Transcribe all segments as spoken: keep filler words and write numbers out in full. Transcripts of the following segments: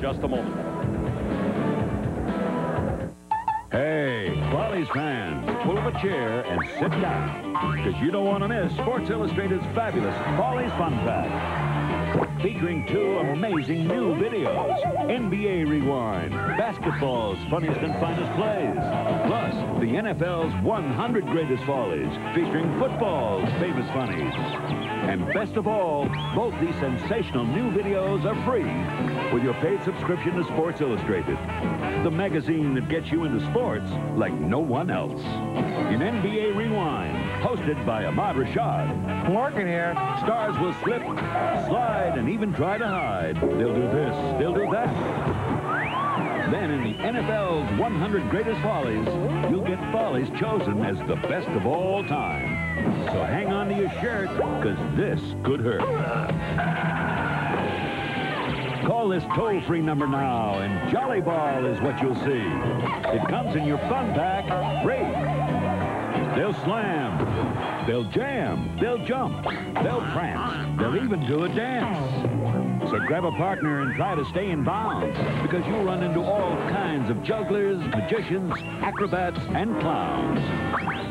Just a moment. Hey, Follies fans, pull up a chair and sit down, because you don't want to miss Sports Illustrated's fabulous Follies Fun Pack, featuring two amazing new videos, N B A Rewind, basketball's funniest and finest plays, plus the N F L's one hundred Greatest Follies, featuring football's famous funnies. And best of all, both these sensational new videos are free with your paid subscription to Sports Illustrated, the magazine that gets you into sports like no one else. In N B A Rewind, hosted by Ahmad Rashad. Working here. Stars will slip, slide, and even try to hide. They'll do this, they'll do that. Then in the N F L's one hundred Greatest Follies, you'll get Follies chosen as the best of all time. So hang on to your shirt, because this could hurt. Call this toll-free number now, and Jolly Ball is what you'll see. It comes in your fun pack free. They'll slam. They'll jam. They'll jump. They'll prance. They'll even do a dance. So grab a partner and try to stay in bounds, because you'll run into all kinds of jugglers, magicians, acrobats, and clowns.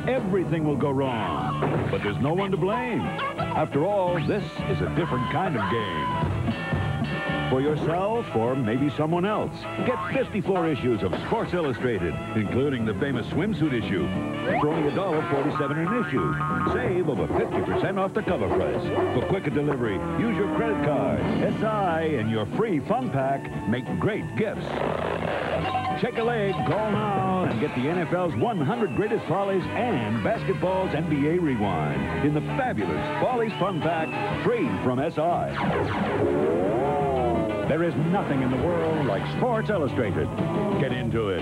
Everything will go wrong, but there's no one to blame. After all, this is a different kind of game. For yourself or maybe someone else, get fifty-four issues of Sports Illustrated, including the famous swimsuit issue, for only one dollar forty-seven an issue. Save over fifty percent off the cover price. For quicker delivery, use your credit card. S I and your free fun pack make great gifts. Check a leg, call now, and get the N F L's one hundred Greatest Follies and basketball's N B A Rewind in the fabulous Follies Fun Pack, free from S I. There is nothing in the world like Sports Illustrated. Get into it.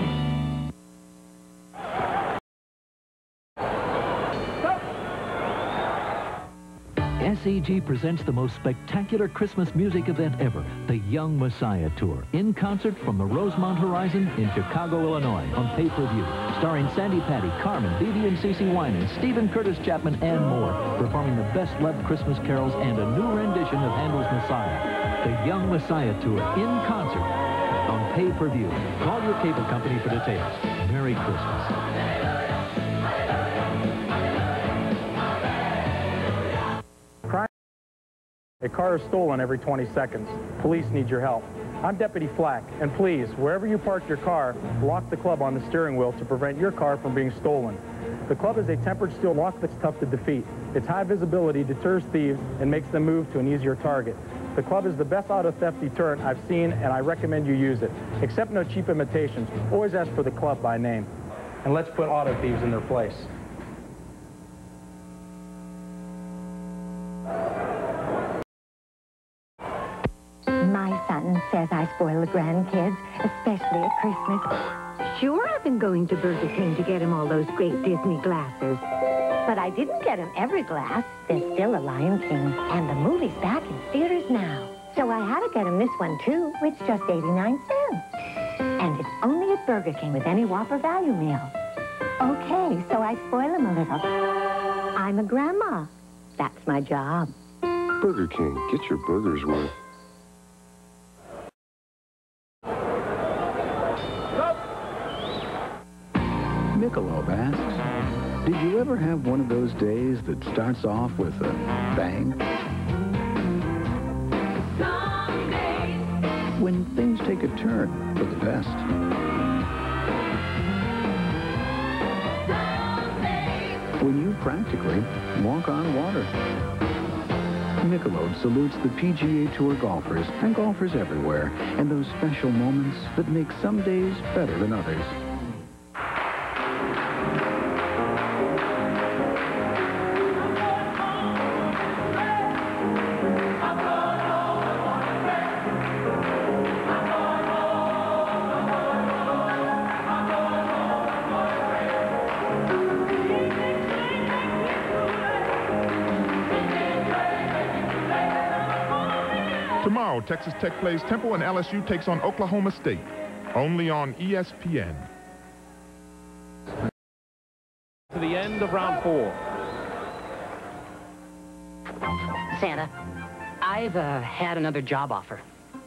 S E G presents the most spectacular Christmas music event ever, the Young Messiah Tour, in concert from the Rosemont Horizon in Chicago, Illinois, on pay-per-view, starring Sandy Patty, Carmen, Vivian and CeCe Winans, Stephen Curtis Chapman, and more, performing the best-loved Christmas carols and a new rendition of Handel's Messiah. The Young Messiah Tour, in concert, on pay-per-view. Call your cable company for details. Merry Christmas. A car is stolen every twenty seconds. Police need your help. I'm Deputy Flack, and please, wherever you park your car, lock the club on the steering wheel to prevent your car from being stolen. The club is a tempered steel lock that's tough to defeat. Its high visibility deters thieves and makes them move to an easier target. The club is the best auto theft deterrent I've seen, and I recommend you use it. Accept no cheap imitations. Always ask for the club by name. And let's put auto thieves in their place. Says I spoil the grandkids, especially at Christmas. Sure, I've been going to Burger King to get him all those great Disney glasses. But I didn't get him every glass. There's still a Lion King, and the movie's back in theaters now. So I had to get him this one, too. It's just eighty-nine cents. And it's only at Burger King with any Whopper value meal. Okay, so I spoil him a little. I'm a grandma. That's my job. Burger King, get your burgers worth. Michelob asks, did you ever have one of those days that starts off with a bang? Someday. When things take a turn for the best. Someday. When you practically walk on water. Michelob salutes the P G A Tour golfers and golfers everywhere, and those special moments that make some days better than others. Tomorrow, Texas Tech plays Temple and L S U takes on Oklahoma State. Only on E S P N. To the end of round four. Santa, I've uh, had another job offer.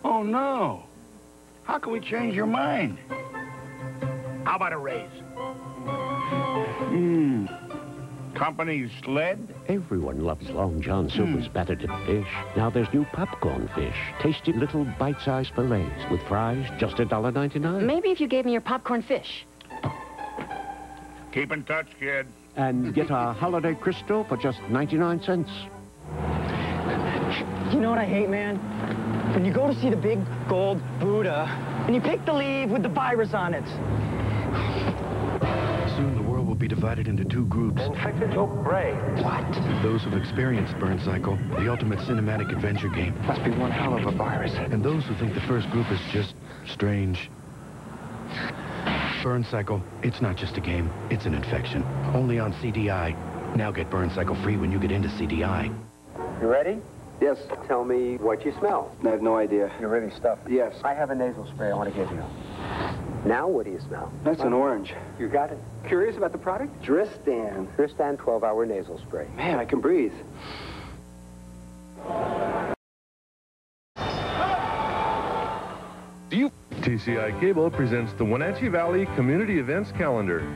Oh, no. How can we change your mind? How about a raise? Hmm. Company sled? Everyone loves Long John Silver's mm. battered fish. Now there's new popcorn fish. Tasty little bite-sized fillets with fries just a dollar ninety-nine. Maybe if you gave me your popcorn fish. Keep in touch, kid. And get our holiday Cristo for just ninety-nine cents. You know what I hate, man? When you go to see the big gold Buddha, and you pick the leaf with the virus on it. Soon the world will be divided into two groups. Infected Oak Bray. What? Those who've experienced Burn Cycle, the ultimate cinematic adventure game. Must be one hell of a virus. And those who think the first group is just strange. Burn Cycle, it's not just a game, it's an infection. Only on C D I. Now get Burn Cycle free when you get into C D I. You ready? Yes. Tell me what you smell. I have no idea. You're really stuffed. Yes. I have a nasal spray I want to give you. Now what do you smell? That's an orange. You got it. Curious about the product? Dristan. Dristan twelve hour nasal spray. Man, I can breathe. Do you... T C I Cable presents the Wenatchee Valley Community Events Calendar.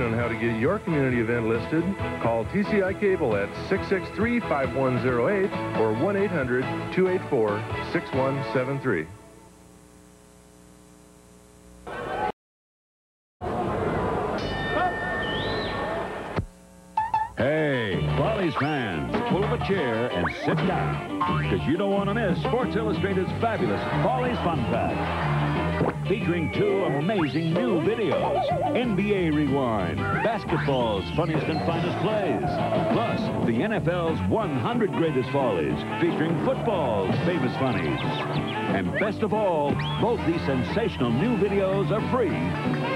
On how to get your community event listed, call T C I Cable at six six three, five one zero eight or one eight hundred, two eight four, six one seven three. Hey, Follies fans, pull up a chair and sit down, because you don't want to miss Sports Illustrated's fabulous Follies Fun Pack. Featuring two amazing new videos, N B A Rewind, basketball's funniest and finest plays, plus the N F L's one hundred Greatest Follies, featuring football's famous funnies. And best of all, both these sensational new videos are free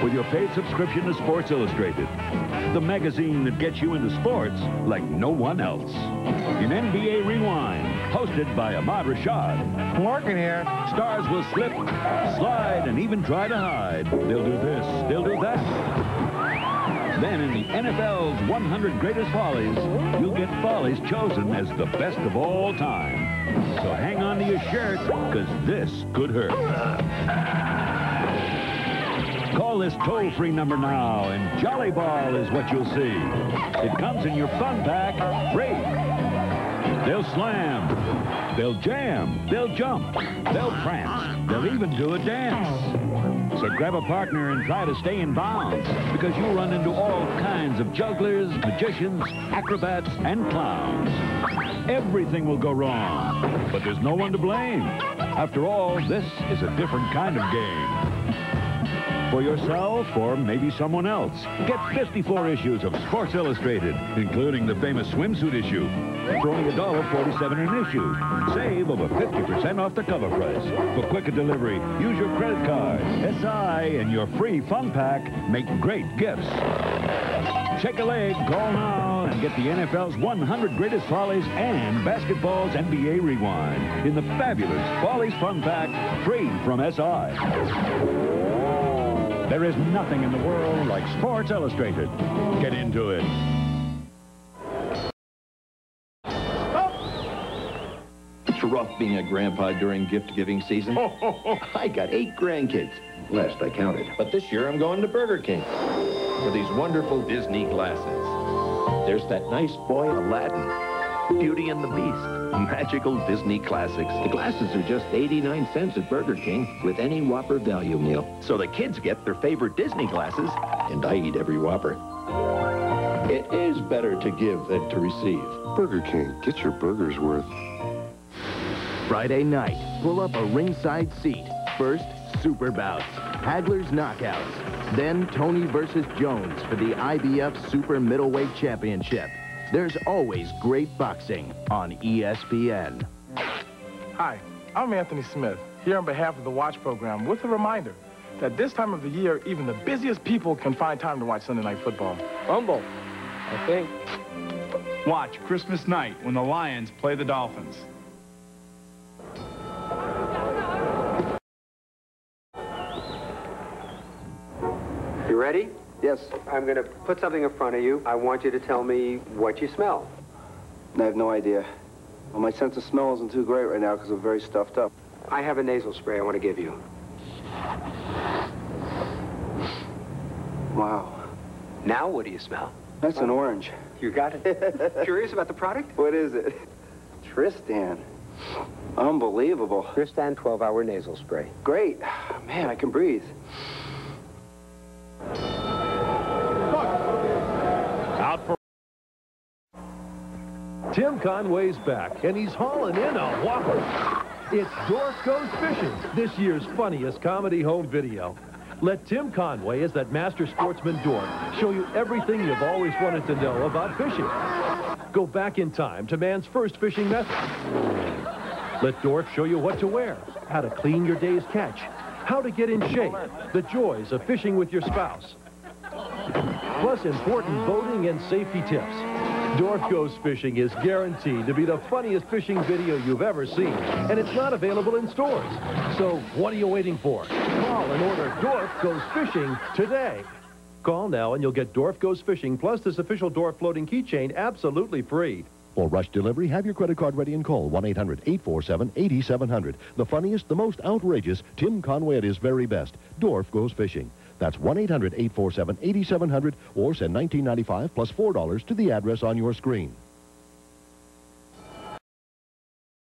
with your paid subscription to Sports Illustrated, the magazine that gets you into sports like no one else. In N B A Rewind, hosted by Ahmad Rashad. Working here. Stars will slip, slide, and even try to hide. They'll do this, they'll do that. Then in the N F L's one hundred Greatest Follies, you'll get Follies chosen as the best of all time. So hang on to your shirt, because this could hurt. Call this toll-free number now, and Jolly Ball is what you'll see. It comes in your fun pack free. They'll slam. They'll jam, they'll jump, they'll prance, they'll even do a dance. So grab a partner and try to stay in bounds, because you'll run into all kinds of jugglers, magicians, acrobats, and clowns. Everything will go wrong, but there's no one to blame. After all, this is a different kind of game. For yourself or maybe someone else, get fifty-four issues of Sports Illustrated, including the famous swimsuit issue, for only a dollar forty-seven an issue. Save over fifty percent off the cover price. For quicker delivery, use your credit card. S I and your free fun pack make great gifts. Check a leg, call now, and get the N F L's one hundred Greatest Follies and basketball's N B A Rewind in the fabulous Follies Fun Pack, free from S I. There is nothing in the world like Sports Illustrated. Get into it. Rough being a grandpa during gift-giving season. Oh, oh, oh. I got eight grandkids. Last I counted. But this year I'm going to Burger King for these wonderful Disney glasses. There's that nice boy Aladdin, Beauty and the Beast, magical Disney classics. The glasses are just eighty-nine cents at Burger King with any Whopper value meal. So the kids get their favorite Disney glasses, and I eat every Whopper. It is better to give than to receive. Burger King, get your burger's worth. Friday night, pull up a ringside seat. First, super bouts, Hagler's Knockouts, then Tony versus. Jones for the I B F Super Middleweight Championship. There's always great boxing on E S P N. Hi, I'm Anthony Smith, here on behalf of the Watch program with a reminder that this time of the year, even the busiest people can find time to watch Sunday Night Football. Bumble, I think. Watch Christmas night when the Lions play the Dolphins. You ready? Yes. I'm going to put something in front of you. I want you to tell me what you smell. I have no idea. Well, my sense of smell isn't too great right now because I'm very stuffed up. I have a nasal spray I want to give you. Wow. Now what do you smell? That's an orange. You got it? Curious about the product? What is it? Tristan. Unbelievable. Tristan twelve hour nasal spray. Great. Man, I can breathe. Look. Out for Tim Conway's back, and he's hauling in a whopper. It's Dorf Goes Fishing, this year's funniest comedy home video. Let Tim Conway, as that master sportsman Dorf, show you everything you've always wanted to know about fishing. Go back in time to man's first fishing method. Let Dorf show you what to wear, how to clean your day's catch, how to get in shape, the joys of fishing with your spouse. Plus important boating and safety tips. Dorf Goes Fishing is guaranteed to be the funniest fishing video you've ever seen, and it's not available in stores. So what are you waiting for? Call and order Dorf Goes Fishing today. Call now and you'll get Dorf Goes Fishing plus this official Dorf floating keychain absolutely free. For rush delivery, have your credit card ready and call one eight hundred, eight four seven, eight seven hundred. The funniest, the most outrageous, Tim Conway at his very best. Dorf Goes Fishing. That's one eight hundred, eight four seven, eight seven hundred or send nineteen ninety-five plus four dollars to the address on your screen.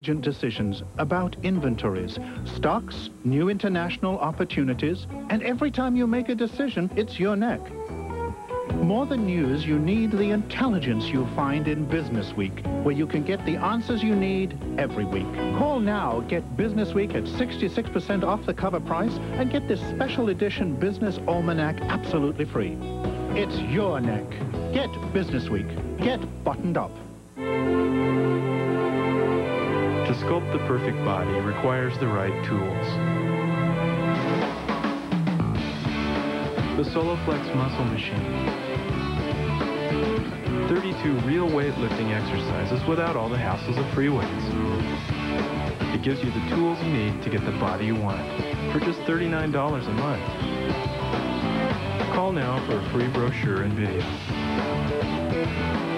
Urgent decisions about inventories, stocks, new international opportunities, and every time you make a decision, it's your neck. More than news, you need the intelligence you find in Business Week, where you can get the answers you need every week. Call now, get Business Week at sixty-six percent off the cover price, and get this special edition Business Almanac absolutely free. It's your neck. Get Business Week. Get buttoned up. To sculpt the perfect body requires the right tools. The SoloFlex Muscle Machine. thirty-two real weightlifting exercises without all the hassles of free weights. It gives you the tools you need to get the body you want for just thirty-nine dollars a month. Call now for a free brochure and video.